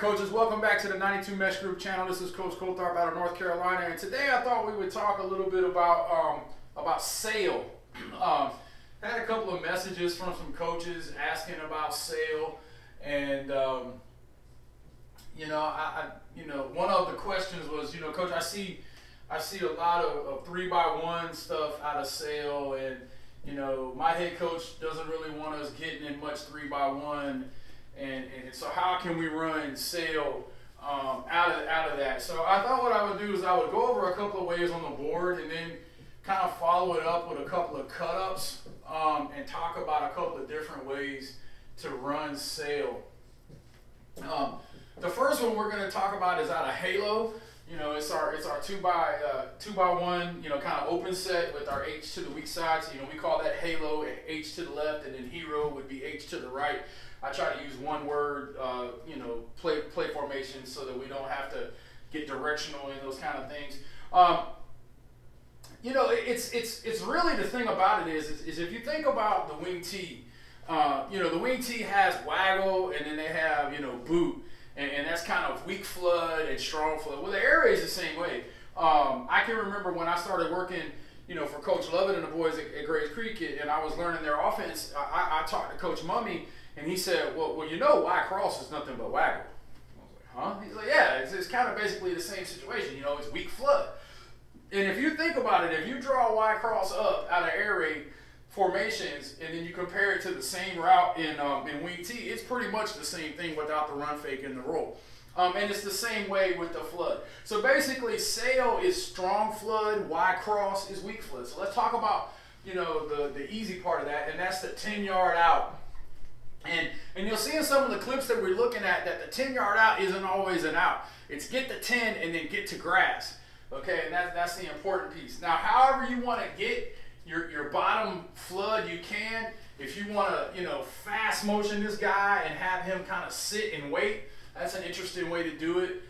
coaches, welcome back to the 92 Mesh Group channel. This is Coach Coltharp out of North Carolina, and today I thought we would talk a little bit about sale. I had a couple of messages from some coaches asking about sale, and you know, one of the questions was, you know, Coach, I see a lot of 3x1 stuff out of sale, and you know, my head coach doesn't really want us getting in much 3x1. And so how can we run sale out of that? So I thought what I would do is I would go over a couple of ways on the board and then kind of follow it up with a couple of cut-ups and talk about a couple of different ways to run sale. The first one we're going to talk about is out of Halo. You know, it's our 2x1, you know, kind of open set with our H to the weak side. So, you know, we call that Halo, H to the left, and then hero would be H to the right. I try to use one word, you know, play formation, so that we don't have to get directional and those kind of things. You know, it's really, the thing about it is if you think about the wing T, you know, the wing T has waggle, and then they have, you know, boot, and that's kind of weak flood and strong flood. Well, the air raid is the same way. I can remember when I started working, you know, for Coach Lovett and the boys at Grays Creek, and I was learning their offense. I talked to Coach Mummy, and he said, well, you know, Y-Cross is nothing but waggle. I was like, huh? He's like, yeah, it's kind of basically the same situation. You know, it's weak flood. And if you think about it, if you draw Y-Cross up out of air raid formations, and then you compare it to the same route in wing T, it's pretty much the same thing without the run fake and the roll. And it's the same way with the flood. So basically, sail is strong flood, Y-Cross is weak flood. So let's talk about, you know, the easy part of that, and that's the 10-yard out. And you'll see in some of the clips that we're looking at that the 10-yard out isn't always an out. It's get to 10 and then get to grass. Okay, and that's the important piece. Now, however you want to get your bottom flood, you can. If you want to, you know, fast motion this guy and have him kind of sit and wait, that's an interesting way to do it.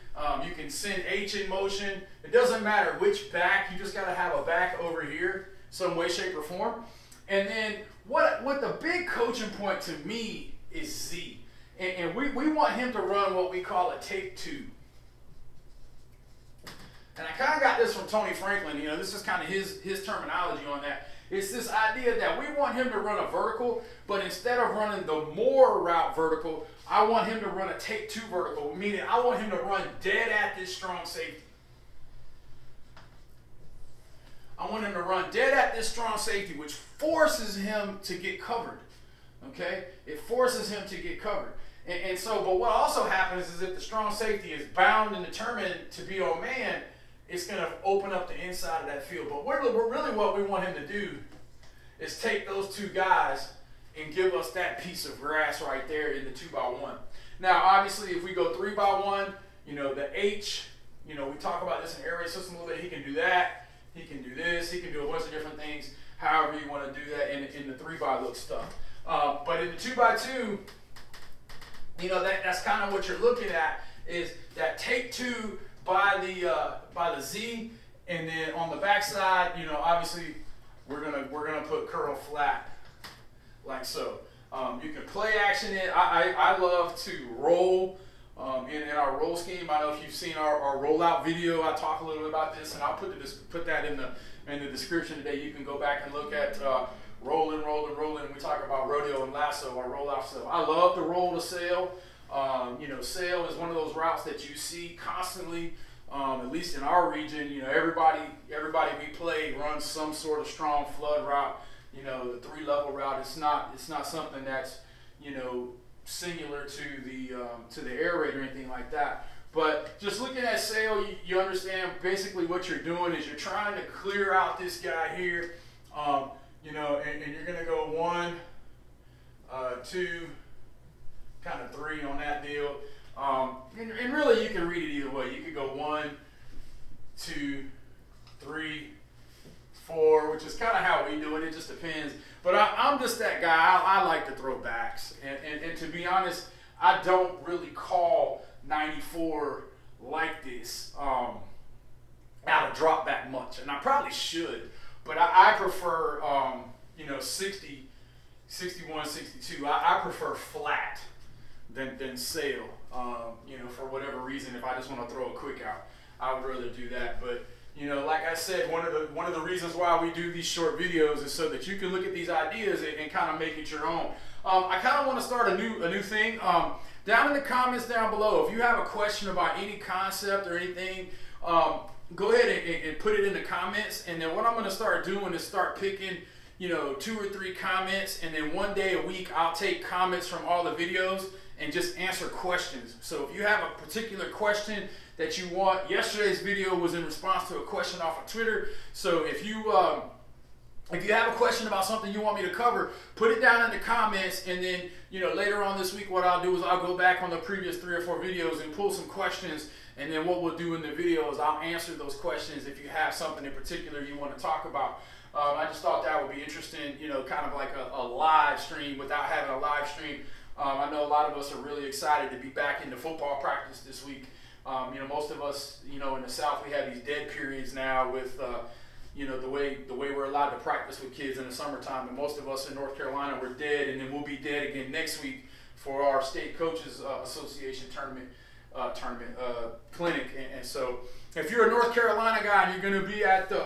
You can send H in motion. It doesn't matter which back. You just got to have a back over here some way, shape, or form. And then what the big coaching point to me is Z. And we want him to run what we call a take two. And I kind of got this from Tony Franklin. You know, this is kind of his terminology on that. It's this idea that we want him to run a vertical, but instead of running the more route vertical, I want him to run a take two vertical, meaning I want him to run dead at this strong safety. I want him to run dead at this strong safety, which forces him to get covered, okay? It forces him to get covered. And so, but what also happens is if the strong safety is bound and determined to be on man, it's going to open up the inside of that field. But really what we want him to do is take those two guys and give us that piece of grass right there in the 2x1. Now, obviously, if we go 3x1, you know, the H, you know, we talk about this in air raid system a little bit. He can do that. He can do this. He can do a bunch of different things, however you want to do that in the 3x look stuff. But in the 2x2, you know, that's kind of what you're looking at, is that take two by the Z, and then on the backside, you know, obviously we're gonna put curl flat like so. You can play action it. I love to roll. In our roll scheme, I don't know if you've seen our rollout video. I talk a little bit about this, and I'll put that in the description today. You can go back and look at rolling. We talk about rodeo and lasso, our rollout stuff. I love the roll to sail. You know, sail is one of those routes that you see constantly, at least in our region. You know, everybody we play runs some sort of strong flood route. You know, the three-level route. It's not something that's, you know, singular to the air raid or anything like that. But just looking at sail, you understand basically what you're doing is you're trying to clear out this guy here, you know, and you're going to go 1, 2, kind of 3 on that deal. And really you can read it either way. You could go 1, 2, 3, 4, which is kind of how we do it. It just depends. But I'm just that guy. I like to throw backs. And to be honest, I don't really call 94 like this out of drop back much. And I probably should. But I prefer, you know, 60, 61, 62. I prefer flat. than sail. You know, for whatever reason, if I just want to throw a quick out, I would rather do that. But you know, like I said, one of the reasons why we do these short videos is so that you can look at these ideas and kind of make it your own. I kind of want to start a new thing. Down in the comments down below, if you have a question about any concept or anything, go ahead and put it in the comments. And then what I'm going to start doing is start picking, you know, 2 or 3 comments, and then one day a week I'll take comments from all the videos and just answer questions. So if you have a particular question that you want, yesterday's video was in response to a question off of Twitter. So if you have a question about something you want me to cover, put it down in the comments, and then, you know, later on this week what I'll do is I'll go back on the previous 3 or 4 videos and pull some questions, and then what we'll do in the video is I'll answer those questions if you have something in particular you want to talk about. I just thought that would be interesting, you know, kind of like a live stream without having a live stream. I know a lot of us are really excited to be back into football practice this week. You know, most of us, you know, in the South, we have these dead periods now with you know, the way we're allowed to practice with kids in the summertime, and most of us in North Carolina, we're dead, and then we'll be dead again next week for our State Coaches Association clinic. And so, if you're a North Carolina guy and you're going to be at the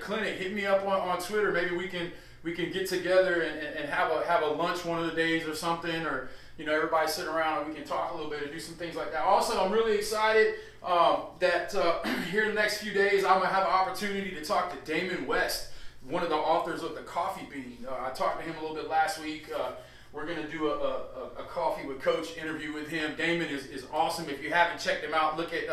clinic, hit me up on Twitter. Maybe we can get together and have a lunch one of the days or something, or you know, everybody sit around and we can talk a little bit and do some things like that. Also, I'm really excited that here in the next few days, I'm going to have an opportunity to talk to Damon West, one of the authors of The Coffee Bean. I talked to him a little bit last week. We're going to do a Coffee with Coach interview with him. Damon is awesome. If you haven't checked him out, look at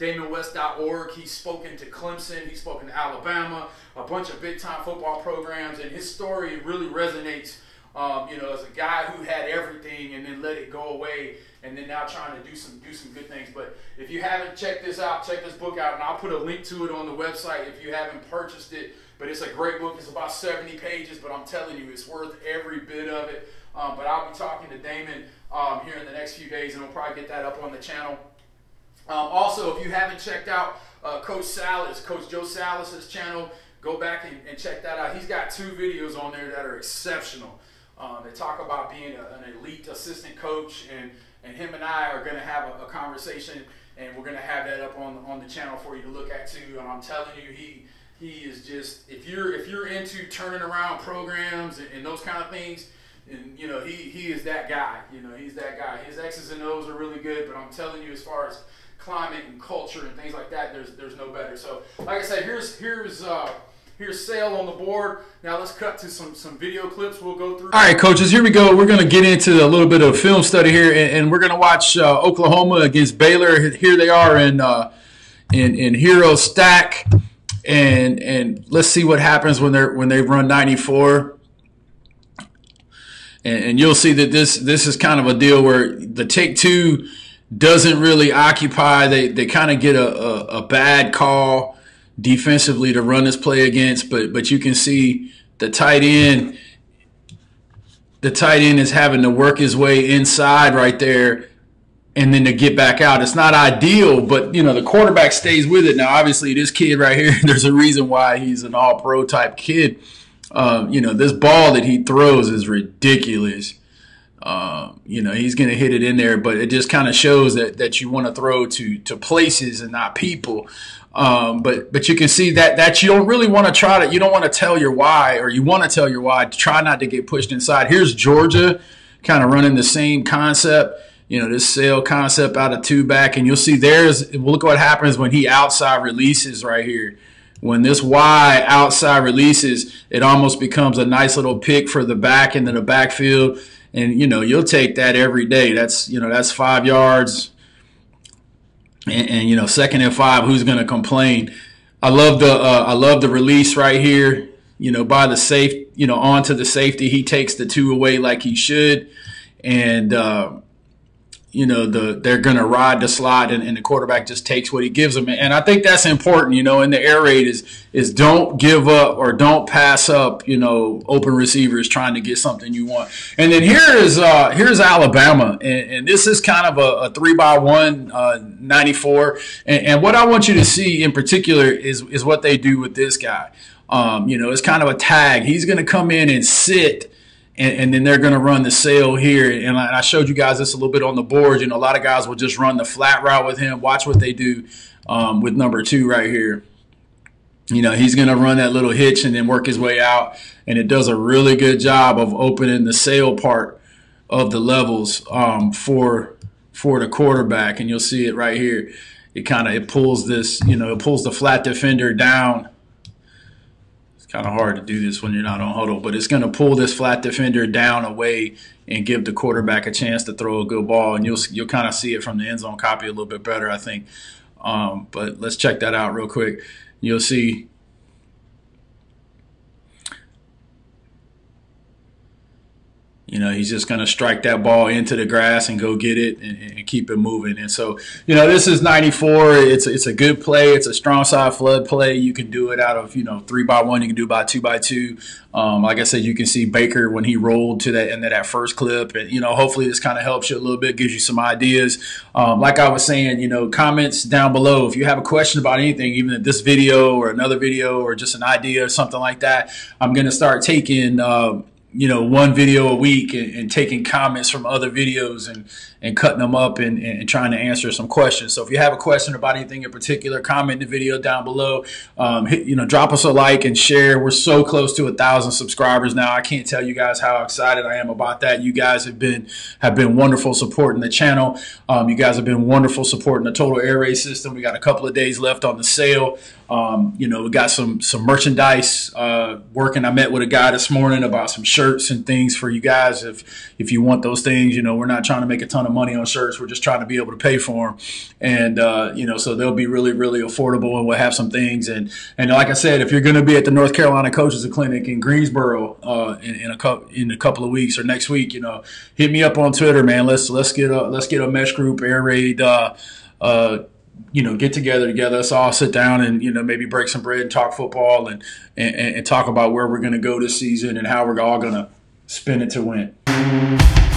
DamonWest.org. He's spoken to Clemson. He's spoken to Alabama, a bunch of big-time football programs, and his story really resonates. You know, as a guy who had everything and then let it go away, and then now trying to do some good things. But if you haven't checked this out, check this book out, and I'll put a link to it on the website if you haven't purchased it. But it's a great book. It's about 70 pages, but I'm telling you, it's worth every bit of it. But I'll be talking to Damon here in the next few days, and we'll probably get that up on the channel. Also, if you haven't checked out Coach Joe Salas's channel, go back and check that out. He's got 2 videos on there that are exceptional. They talk about being an elite assistant coach, and him and I are going to have a conversation, and we're going to have that up on the channel for you to look at too. And I'm telling you, he is just, if you're into turning around programs and those kind of things, and you know, he is that guy. You know, he's that guy. His X's and O's are really good, but I'm telling you, as far as climate and culture and things like that, there's no better. So like I said, here's Sale on the board. Now let's cut to some video clips we'll go through. All right, coaches, here we go. We're going to get into a little bit of film study here, and we're going to watch Oklahoma against Baylor. Here they are in Hero Stack, and let's see what happens when they run 94. And you'll see that this is kind of a deal where the take two doesn't really occupy. They kind of get a bad call defensively to run this play against, but you can see the tight end is having to work his way inside right there, and then to get back out. It's not ideal, but you know, the quarterback stays with it. Now obviously this kid right here, there's a reason why he's an all-pro type kid. You know, this ball that he throws is ridiculous. You know, he's going to hit it in there, but it just kind of shows that you want to throw to places and not people. But you can see that you don't really want to try to, you don't want to tell your why, or you want to tell your why, try not to get pushed inside. Here's Georgia kind of running the same concept, you know, this Sale concept out of 2 back, and you'll see look what happens when he outside releases right here. When this Y outside releases, it almost becomes a nice little pick for the back into the backfield. And, you know, you'll take that every day. That's, you know, that's 5 yards. And you know, 2nd and 5, who's going to complain? I love the release right here, you know, by the safe, you know, onto the safety. He takes the 2 away like he should, and you know, they're going to ride the slot, and the quarterback just takes what he gives them. And I think that's important, you know, in the air raid is don't give up or don't pass up, you know, open receivers trying to get something you want. And then here's Alabama, and this is kind of a 3-by-1 94. And what I want you to see in particular is what they do with this guy. You know, it's kind of a tag. He's going to come in and sit and then they're going to run the sail here. And I showed you guys this a little bit on the board. You know, a lot of guys will just run the flat route with him. Watch what they do with number two right here. You know, he's going to run that little hitch and then work his way out. And it does a really good job of opening the sail part of the levels for the quarterback. And you'll see it right here. It kind of, it pulls this, you know, it pulls the flat defender down. It's kind of hard to do this when you're not on huddle, but it's going to pull this flat defender down away and give the quarterback a chance to throw a good ball. And you'll kind of see it from the end zone copy a little bit better, I think. But let's check that out real quick. You'll see he's just going to strike that ball into the grass and go get it and keep it moving. And so, you know, this is 94. It's a good play. It's a strong side flood play. You can do it out of, you know, 3x1. You can do it by 2x2. Like I said, you can see Baker when he rolled to that into that first clip. And, you know, hopefully this kind of helps you a little bit, gives you some ideas. Like I was saying, you know, comments down below. If you have a question about anything, even this video or another video or just an idea or something like that, I'm going to start taking you know, one video a week and taking comments from other videos and cutting them up and trying to answer some questions. So if you have a question about anything in particular, comment the video down below. You know, drop us a like and share. We're so close to 1,000 subscribers now. I can't tell you guys how excited I am about that. You guys have been wonderful supporting the channel. You guys have been wonderful supporting the Total Air Raid system. We got a couple of days left on the sale. You know, we got some merchandise working. I met with a guy this morning about some shirts and things for you guys. If you want those things, you know, we're not trying to make a ton of money on shirts. We're just trying to be able to pay for them. And, you know, so they'll be really, really affordable, and we'll have some things. And like I said, if you're going to be at the North Carolina Coaches Clinic in Greensboro in a couple of weeks or next week, you know, hit me up on Twitter, man. Let's get a Mesh Group Air Raid, you know, get together. Let's all sit down and, you know, maybe break some bread and talk football and talk about where we're going to go this season and how we're all going to spin it to win.